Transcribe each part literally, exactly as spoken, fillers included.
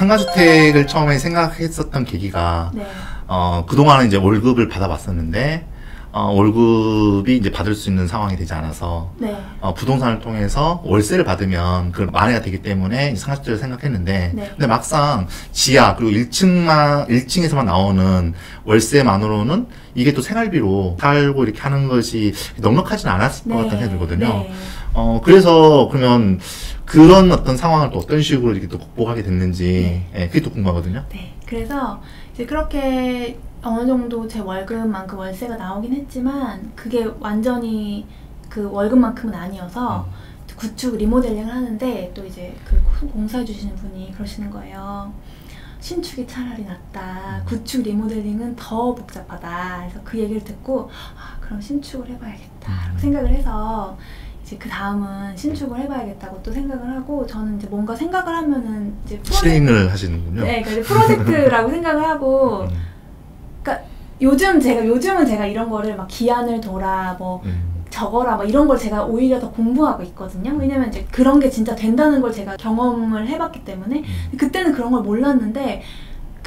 상가주택을 처음에 생각했었던 계기가 네. 어, 그동안은 이제 월급을 받아봤었는데 어, 월급이 이제 받을 수 있는 상황이 되지 않아서 네. 어, 부동산을 통해서 월세를 받으면 그걸 만회가 되기 때문에 상가주택을 생각했는데 네. 근데 막상 지하 그리고 일 층만, 일 층에서만 나오는 월세만으로는 이게 또 생활비로 살고 이렇게 하는 것이 넉넉하진 않았을 네. 것 같다는 생각이 들거든요. 네. 어, 그래서 그러면 그런 어떤 상황을 또 어떤 식으로 이렇게 또 극복하게 됐는지 네. 예, 그게 또 궁금하거든요. 네. 그래서 이제 그렇게 어느 정도 제 월급만큼 월세가 나오긴 했지만 그게 완전히 그 월급만큼은 아니어서 음. 구축 리모델링을 하는데 또 이제 그 공사해 주시는 분이 그러시는 거예요. 신축이 차라리 낫다. 구축 리모델링은 더 복잡하다. 그래서 그 얘기를 듣고 아, 그럼 신축을 해봐야겠다. 음. 생각을 해서 이제 그 다음은 신축을 해봐야겠다고 또 생각을 하고 저는 이제 뭔가 생각을 하면은 이제 프로젝트, 실행을 하시는군요. 네, 그러니까 이제 프로젝트라고 생각을 하고. 음. 그러니까 요즘 제가 요즘은 제가 이런 거를 막 기한을 둬라 뭐 음. 적어라 막 이런 걸 제가 오히려 더 공부하고 있거든요. 왜냐면 이제 그런 게 진짜 된다는 걸 제가 경험을 해봤기 때문에 음. 그때는 그런 걸 몰랐는데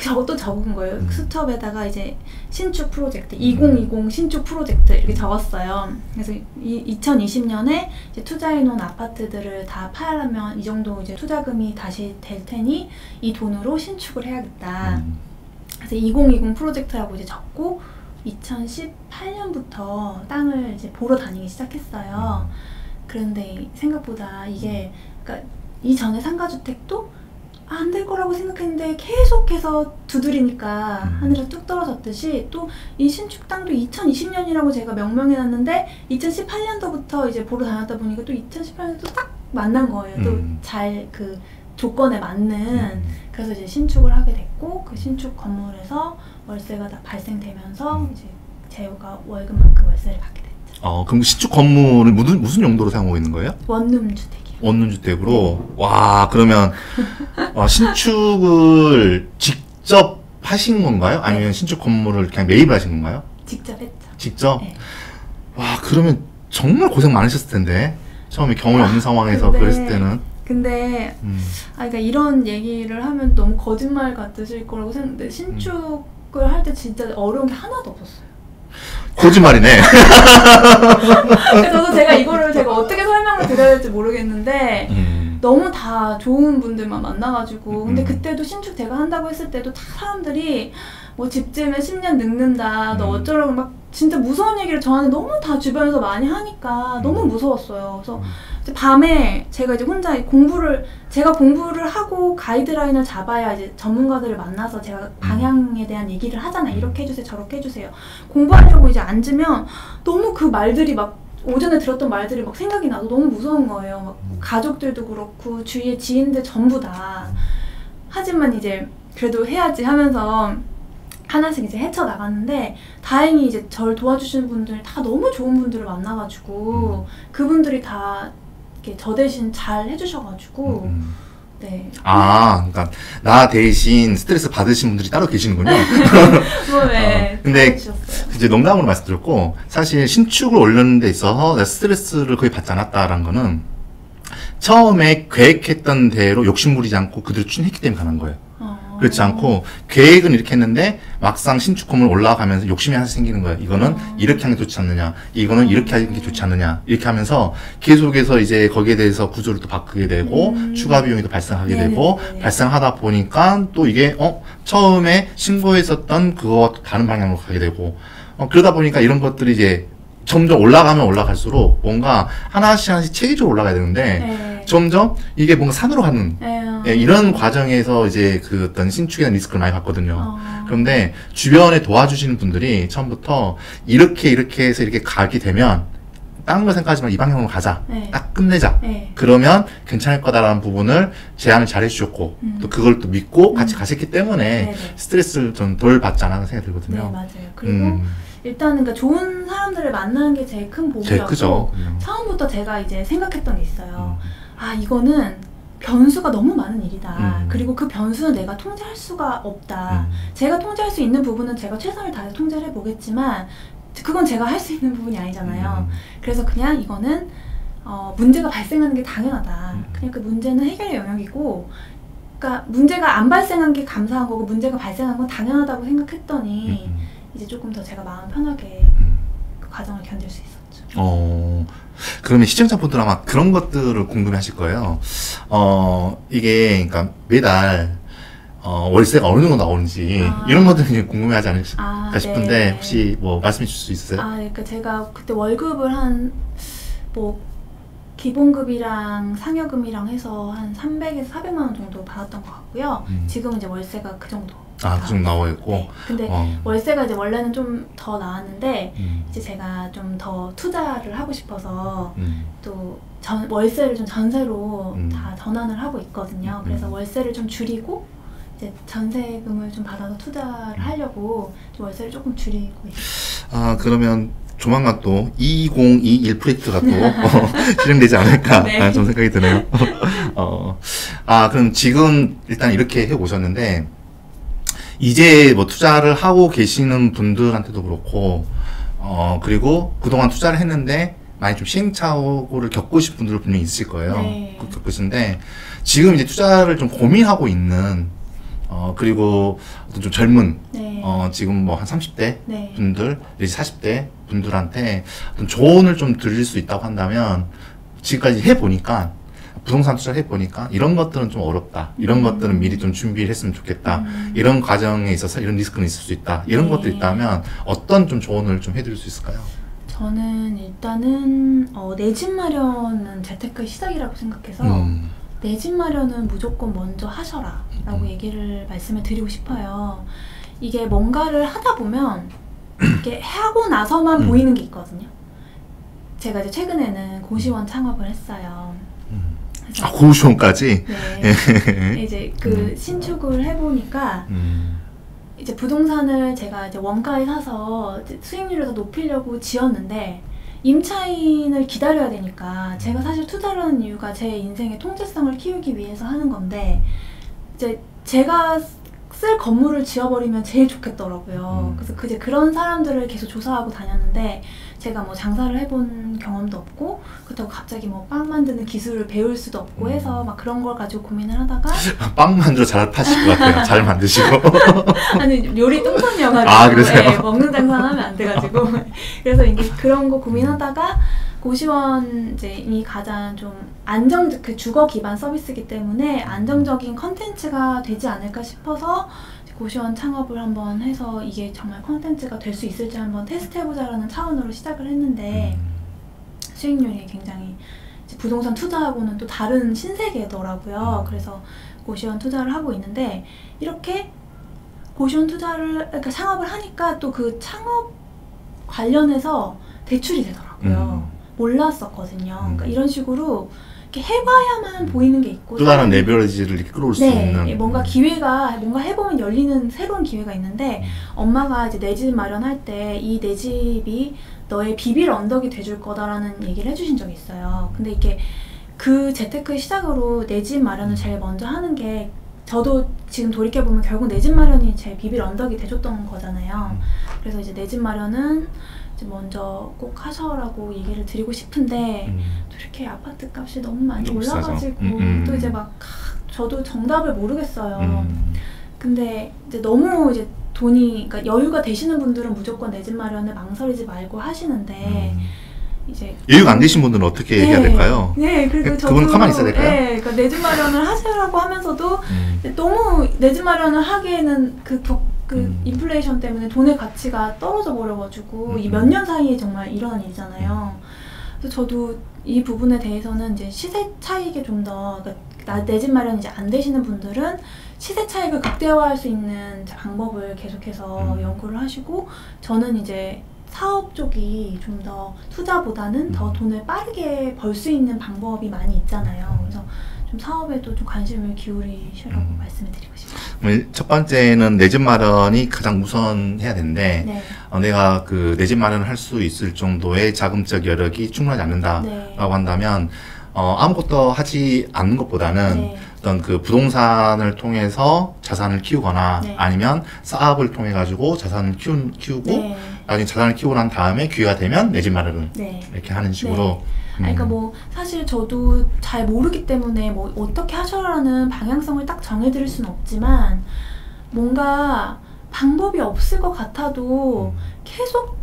저것도 적은 거예요. 음. 수첩에다가 이제 신축 프로젝트 이공이공 신축 프로젝트 이렇게 적었어요. 그래서 이, 이천이십 년에 이제 투자해놓은 아파트들을 다 팔려면 이 정도 이제 투자금이 다시 될 테니 이 돈으로 신축을 해야겠다. 음. 그래서 이공이공 프로젝트라고 이제 적고 이천십팔 년부터 땅을 이제 보러 다니기 시작했어요. 그런데 생각보다 이게 그러니까 이전에 상가주택도 아, 안 될 거라고 생각했는데 계속해서 두드리니까 하늘에 뚝 떨어졌듯이 또 이 신축 땅도 이천이십 년이라고 제가 명명해놨는데 이천십팔 년도부터 이제 보러 다녔다 보니까 또 이천십팔 년도 딱 만난 거예요. 음. 또 잘 그 조건에 맞는 음. 그래서 이제 신축을 하게 됐고 그 신축 건물에서 월세가 다 발생되면서 음. 이제 제가 월급만큼 월세를 받게 됐죠. 어, 그럼 신축 건물을 무슨 무슨 용도로 사용하고 있는 거예요? 원룸 주택이요. 원룸 주택으로. 네. 와, 그러면 와, 신축을 직접 하신 건가요? 아니면 네. 신축 건물을 그냥 매입하신 건가요? 직접 했죠. 직접. 네. 와, 그러면 정말 고생 많으셨을 텐데 처음에 경험이 없는 상황에서 근데... 그랬을 때는. 근데 음. 아, 그러니까 이런 얘기를 하면 너무 거짓말 같으실 거라고 생각했는데 신축을 음. 할 때 진짜 어려운 게 하나도 없었어요. 거짓말이네. 저도 제가 이거를 제가 어떻게 설명을 드려야 될지 모르겠는데 음. 너무 다 좋은 분들만 만나가지고 근데 음. 그때도 신축 제가 한다고 했을 때도 다 사람들이 뭐 집 지으면 십 년 늙는다, 너 어쩌라고 막 진짜 무서운 얘기를 저한테 너무 다 주변에서 많이 하니까 너무 무서웠어요. 그래서 이제 밤에 제가 이제 혼자 공부를, 제가 공부를 하고 가이드라인을 잡아야 이제 전문가들을 만나서 제가 방향에 대한 얘기를 하잖아요. 이렇게 해주세요, 저렇게 해주세요. 공부하려고 이제 앉으면 너무 그 말들이 막 오전에 들었던 말들이 막 생각이 나서 너무 무서운 거예요. 막 가족들도 그렇고 주위의 지인들 전부 다. 하지만 이제 그래도 해야지 하면서 하나씩 이제 헤쳐나갔는데 다행히 이제 저를 도와주시는 분들 다 너무 좋은 분들을 만나가지고 음. 그분들이 다 이렇게 저 대신 잘 해주셔가지고 음. 네. 아, 그러니까 나 대신 스트레스 받으신 분들이 따로 계시는군요. 뭐, 네. 어, 근데 이제 농담으로 말씀드렸고 사실 신축을 올리는 데 있어서 내가 스트레스를 거의 받지 않았다라는 거는 처음에 계획했던 대로 욕심부리지 않고 그대로 추진했기 때문에 가는 거예요. 그렇지 않고 계획은 이렇게 했는데 막상 신축 건물 올라가면서 욕심이 하나씩 생기는 거예요. 이거는 이렇게 하는 게 좋지 않느냐, 이거는 이렇게 하는 게 좋지 않느냐 이렇게 하면서 계속해서 이제 거기에 대해서 구조를 또 바꾸게 되고 음. 추가 비용이 또 발생하게 네네. 되고 네네. 발생하다 보니까 또 이게 어 처음에 신고했었던 그거와 또 다른 방향으로 가게 되고 어, 그러다 보니까 이런 것들이 이제 점점 올라가면 올라갈수록 뭔가 하나씩 하나씩 체계적으로 올라가야 되는데 네. 점점 이게 뭔가 산으로 가는 네. 이런 과정에서 이제 그 어떤 신축에 대한 리스크를 많이 받거든요. 어. 그런데 주변에 도와주시는 분들이 처음부터 이렇게 이렇게 해서 이렇게 가게 되면 다른 거 생각하지만 이 방향으로 가자. 네. 딱 끝내자. 네. 그러면 괜찮을 거다라는 부분을 제안을 잘 해주셨고 음. 또 그걸 또 믿고 음. 같이 가셨기 때문에 네네. 스트레스를 좀 덜 받지 않았나 생각이 들거든요. 네, 맞아요. 그리고 음. 일단은 그러니까 좋은 사람들을 만나는 게 제일 큰 복이라고 그죠. 처음부터 제가 이제 생각했던 게 있어요. 음. 아, 이거는 변수가 너무 많은 일이다. 음. 그리고 그 변수는 내가 통제할 수가 없다. 음. 제가 통제할 수 있는 부분은 제가 최선을 다해서 통제를 해보겠지만 그건 제가 할 수 있는 부분이 아니잖아요. 음. 그래서 그냥 이거는 어, 문제가 발생하는 게 당연하다. 음. 그냥 그 문제는 해결의 영역이고 그러니까 문제가 안 발생한 게 감사한 거고 문제가 발생한 건 당연하다고 생각했더니 음. 이제 조금 더 제가 마음 편하게 음. 그 과정을 견딜 수 있었죠. 어, 그러면 시청자분들 아마 그런 것들을 궁금해하실 거예요. 어, 이게 그러니까 매달 어, 월세가 어느 정도 나오는지 아. 이런 것들이 궁금해하지 않을까 아, 싶은데 네. 혹시 뭐 말씀해 주실 수 있어요? 아, 그러니까 제가 그때 월급을 한 뭐 기본급이랑 상여금이랑 해서 한 삼백에서 사백만 원 정도 받았던 것 같고요. 음. 지금은 이제 월세가 그 정도. 아, 그 정도 나와 있고. 네. 근데 어. 월세가 이제 원래는 좀 더 나왔는데 음. 이제 제가 좀 더 투자를 하고 싶어서 음. 또 전, 월세를 좀 전세로 음. 다 전환을 하고 있거든요. 그래서 음. 월세를 좀 줄이고 이제 전세금을 좀 받아서 투자를 하려고 좀 월세를 조금 줄이고 있어요. 아, 그러면 조만간 또 이공이일 프로젝트가 또 어, 실행되지 않을까 네. 아, 좀 생각이 드네요. 어, 아, 그럼 지금 일단 이렇게 해 오셨는데 이제 뭐 투자를 하고 계시는 분들한테도 그렇고 어, 그리고 그동안 투자를 했는데 많이 좀 시행착오를 겪고 싶은 분들 분명히 있을 거예요. 네. 겪고 있는데 지금 이제 투자를 좀 고민하고 있는 어, 그리고 어떤 좀 젊은 네. 어, 지금 뭐 한 삼십 대 네. 분들 이제 사십 대 분들한테 어떤 조언을 좀 드릴 수 있다고 한다면 지금까지 해보니까 부동산 투자를 해보니까 이런 것들은 좀 어렵다 이런 음. 것들은 미리 좀 준비를 했으면 좋겠다 음. 이런 과정에 있어서 이런 리스크는 있을 수 있다 이런 네. 것들이 있다면 어떤 좀 조언을 좀 해드릴 수 있을까요? 저는 일단은 어, 내 집 마련은 재테크의 시작이라고 생각해서 음. 내 집 마련은 무조건 먼저 하셔라 라고 음. 얘기를 말씀을 드리고 싶어요. 이게 뭔가를 하다 보면 이렇게 하고 나서만 음. 보이는 게 있거든요. 제가 이제 최근에는 고시원 창업을 했어요. 음. 아, 고시원까지? 네. 이제 그 음. 신축을 해보니까 음. 이제 부동산을 제가 이제 원가에 사서 이제 수익률을 더 높이려고 지었는데 임차인을 기다려야 되니까 제가 사실 투자를 하는 이유가 제 인생의 통제성을 키우기 위해서 하는 건데 이제 제가 쓸 건물을 지어버리면 제일 좋겠더라고요. 음. 그래서 그제 그런 사람들을 계속 조사하고 다녔는데 제가 뭐 장사를 해본 경험도 없고 그렇다고 갑자기 뭐 빵 만드는 기술을 배울 수도 없고 음. 해서 막 그런 걸 가지고 고민을 하다가 빵 만들어 잘 파실 것 같아요. 잘 만드시고 아니 요리 똥손이어가지고 아, 네, 먹는 장사는 하면 안 돼가지고 그래서 이제 그런 거 고민하다가 고시원 이제 이 가장 좀 안정 그 주거 기반 서비스이기 때문에 안정적인 컨텐츠가 되지 않을까 싶어서 고시원 창업을 한번 해서 이게 정말 컨텐츠가 될 수 있을지 한번 테스트해보자라는 차원으로 시작을 했는데 수익률이 굉장히 이제 부동산 투자하고는 또 다른 신세계더라고요. 그래서 고시원 투자를 하고 있는데 이렇게 고시원 투자를 그러니까 창업을 하니까 또 그 창업 관련해서 대출이 되더라고요. 음. 몰랐었거든요. 음. 그러니까 이런 식으로 이렇게 해봐야만 보이는 게 있고 또 다른 레버리지를 이렇게 끌어올 네, 수 있는 뭔가 기회가 뭔가 해보면 열리는 새로운 기회가 있는데 엄마가 이제 내 집 마련할 때 이 내 집이 너의 비빌 언덕이 돼줄 거다라는 얘기를 해주신 적이 있어요. 근데 이게 그 재테크의 시작으로 내 집 마련을 제일 먼저 하는 게 저도 지금 돌이켜보면 결국 내 집 마련이 제 비빌 언덕이 돼줬던 거잖아요. 그래서 이제 내 집 마련은 먼저 꼭 하셔라고 얘기를 드리고 싶은데 음. 또 이렇게 아파트 값이 너무 많이 올라가지고 음, 음. 또 이제 막 저도 정답을 모르겠어요. 음. 근데 이제 너무 이제 돈이 그러니까 여유가 되시는 분들은 무조건 내 집 마련에 망설이지 말고 하시는데 음. 이제 여유가 안 되신 분들은 어떻게 네. 해야 될까요? 네, 그래도 저도 그건 가만히 있어야 될까요? 네, 그러니까 내 집 마련을 하시라고 하면서도 음. 너무 내 집 마련을 하기에는 그 그 음. 인플레이션 때문에 돈의 가치가 떨어져 버려가지고 음. 이 몇 년 사이에 정말 일어난 일이잖아요. 그래서 저도 이 부분에 대해서는 이제 시세 차익에 좀 더 그러니까 내 집 마련이 이제 안 되시는 분들은 시세 차익을 극대화할 수 있는 방법을 계속해서 음. 연구를 하시고 저는 이제 사업 쪽이 좀 더 투자보다는 음. 더 돈을 빠르게 벌 수 있는 방법이 많이 있잖아요. 그래서 좀 사업에도 좀 관심을 기울이시라고 음. 말씀을 드리고 싶어요. 첫 번째는 내 집 마련이 가장 우선해야 되는데 네. 어, 내가 그 내 집 마련을 할 수 있을 정도의 자금적 여력이 충분하지 않는다라고 네. 한다면 어, 아무것도 하지 않는 것보다는 네. 어떤 그 부동산을 통해서 자산을 키우거나 네. 아니면 사업을 통해 가지고 자산을 키우, 키우고 네. 나중에 자산을 키우고 난 다음에 기회가 되면 내 집 마련을 네. 이렇게 하는 식으로 네. 아니, 그러니까 뭐 사실 저도 잘 모르기 때문에 뭐 어떻게 하셔라는 방향성을 딱 정해드릴 수는 없지만 뭔가 방법이 없을 것 같아도 계속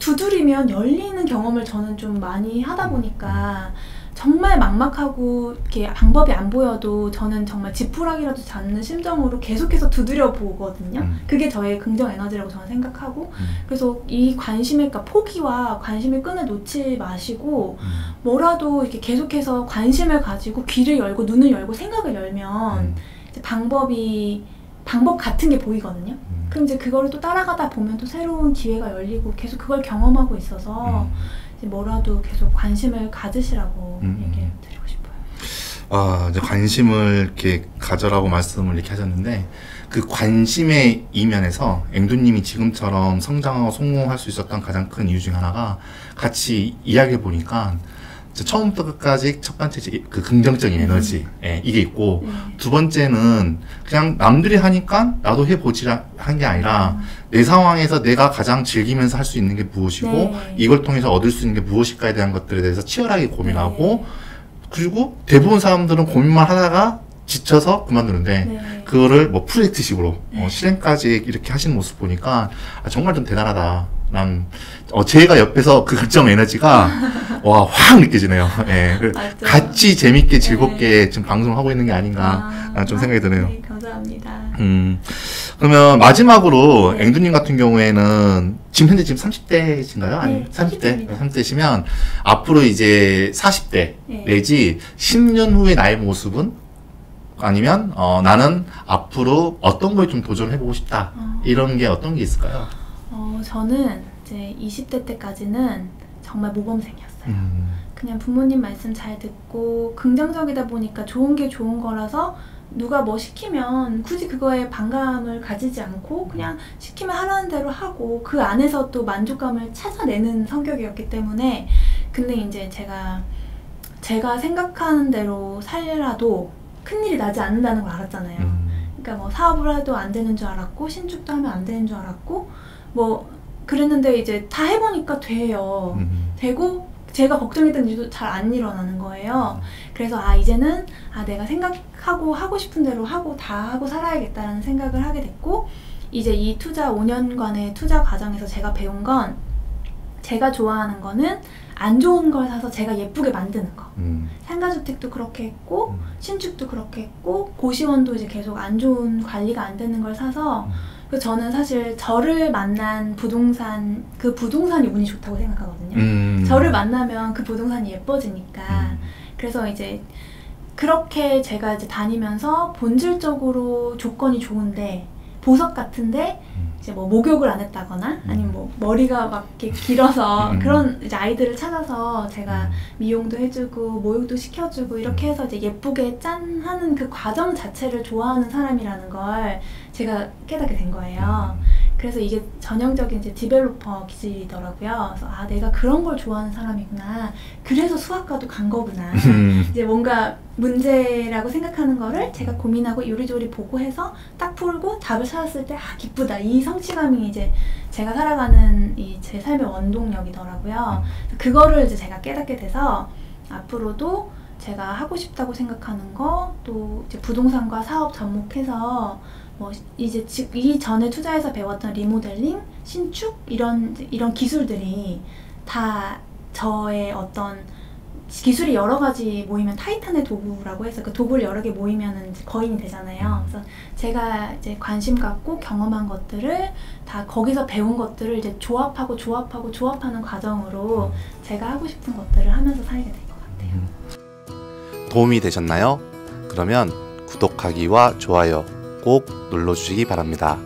두드리면 열리는 경험을 저는 좀 많이 하다 보니까 정말 막막하고 이렇게 방법이 안 보여도 저는 정말 지푸라기라도 잡는 심정으로 계속해서 두드려 보거든요. 음. 그게 저의 긍정 에너지라고 저는 생각하고 음. 그래서 이 관심의 그러니까 포기와 관심의 끈을 놓지 마시고 음. 뭐라도 이렇게 계속해서 관심을 가지고 귀를 열고 눈을 열고 생각을 열면 음. 이제 방법이 방법 같은 게 보이거든요. 음. 그럼 이제 그거를 또 따라가다 보면 또 새로운 기회가 열리고 계속 그걸 경험하고 있어서 음. 뭐라도 계속 관심을 가지시라고 음. 얘기를 드리고 싶어요. 아, 이제 관심을 이렇게 가져라고 말씀을 이렇게 하셨는데 그 관심의 이면에서 앵두님이 지금처럼 성장하고 성공할 수 있었던 가장 큰 이유 중 하나가 같이 이야기를 보니까 처음부터 끝까지 첫 번째 그 긍정적인 에너지 음. 예, 이게 있고 음. 두 번째는 그냥 남들이 하니까 나도 해보지 한 게 아니라 음. 내 상황에서 내가 가장 즐기면서 할 수 있는 게 무엇이고 네. 이걸 통해서 얻을 수 있는 게 무엇일까에 대한 것들에 대해서 치열하게 고민하고 네. 그리고 대부분 사람들은 고민만 하다가 지쳐서 그만두는데 네. 그거를 뭐 프로젝트식으로 네. 어, 실행까지 이렇게 하시는 모습 보니까 아, 정말 좀 대단하다. 난, 어, 제가 옆에서 그 긍정 에너지가, 와, 확 느껴지네요. 예. 같이 재밌게 즐겁게 네. 지금 방송을 하고 있는 게 아닌가, 아, 좀 생각이 드네요. 네, 감사합니다. 음. 그러면 마지막으로, 네. 앵두님 같은 경우에는, 지금 현재 지금 삼십 대이신가요? 아니, 네, 삼십 대? 삼십 대시면, 앞으로 이제 사십 대, 네. 내지 십 년 후의 나의 모습은? 아니면, 어, 나는 앞으로 어떤 거에 좀 도전해보고 싶다. 어. 이런 게 어떤 게 있을까요? 어, 저는 이제 이십 대 때까지는 정말 모범생이었어요. 음. 그냥 부모님 말씀 잘 듣고 긍정적이다 보니까 좋은 게 좋은 거라서 누가 뭐 시키면 굳이 그거에 반감을 가지지 않고 그냥 시키면 하라는 대로 하고 그 안에서 또 만족감을 찾아내는 성격이었기 때문에 근데 이제 제가 제가 생각하는 대로 살라도 큰일이 나지 않는다는 걸 알았잖아요. 음. 그러니까 뭐 사업을 해도 안 되는 줄 알았고 신축도 하면 안 되는 줄 알았고 뭐 그랬는데 이제 다 해보니까 돼요. 음. 되고 제가 걱정했던 일도 잘 안 일어나는 거예요. 그래서 아 이제는 아 내가 생각하고 하고 싶은 대로 하고 다 하고 살아야겠다는 생각을 하게 됐고 이제 이 투자 오 년간의 투자 과정에서 제가 배운 건 제가 좋아하는 거는 안 좋은 걸 사서 제가 예쁘게 만드는 거. 음. 상가주택도 그렇게 했고 음. 신축도 그렇게 했고 고시원도 이제 계속 안 좋은 관리가 안 되는 걸 사서 음. 그 저는 사실 저를 만난 부동산 그 부동산이 운이 좋다고 생각하거든요. 음. 저를 만나면 그 부동산이 예뻐지니까 음. 그래서 이제 그렇게 제가 이제 다니면서 본질적으로 조건이 좋은데 보석 같은데 이제 뭐 목욕을 안 했다거나 아니면 뭐 머리가 막 이렇게 길어서 음. 그런 이제 아이들을 찾아서 제가 미용도 해주고 모욕도 시켜주고 이렇게 해서 이제 예쁘게 짠 하는 그 과정 자체를 좋아하는 사람이라는 걸 제가 깨닫게 된 거예요. 그래서 이게 전형적인 이제 디벨로퍼 기질이더라고요. 그래서 아 내가 그런 걸 좋아하는 사람이구나. 그래서 수학과도 간 거구나. 이제 뭔가 문제라고 생각하는 거를 제가 고민하고 요리조리 보고 해서 딱 풀고 답을 찾았을 때 아 기쁘다. 이 성취감이 이제 제가 살아가는 이 제 삶의 원동력이더라고요. 그거를 이제 제가 깨닫게 돼서 앞으로도 제가 하고 싶다고 생각하는 거 또 이제 부동산과 사업 접목해서 뭐 이제 이 전에 투자해서 배웠던 리모델링, 신축 이런 이런 기술들이 다 저의 어떤 기술이 여러 가지 모이면 타이탄의 도구라고 해서 그 도구를 여러 개 모이면은 거인이 되잖아요. 그래서 제가 이제 관심 갖고 경험한 것들을 다 거기서 배운 것들을 이제 조합하고 조합하고 조합하는 과정으로 제가 하고 싶은 것들을 하면서 살게 될 것 같아요. 도움이 되셨나요? 그러면 구독하기와 좋아요 꼭 눌러주시기 바랍니다.